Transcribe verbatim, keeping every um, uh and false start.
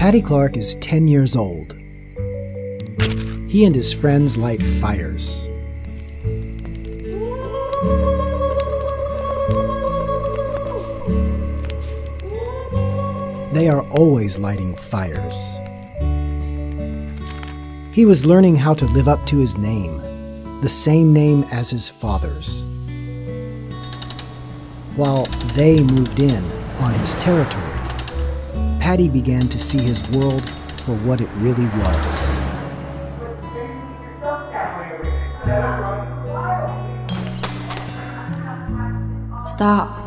Paddy Clarke is ten years old. He and his friends light fires. They are always lighting fires. He was learning how to live up to his name, the same name as his father's. While they moved in on his territory, Paddy began to see his world for what it really was. Stop.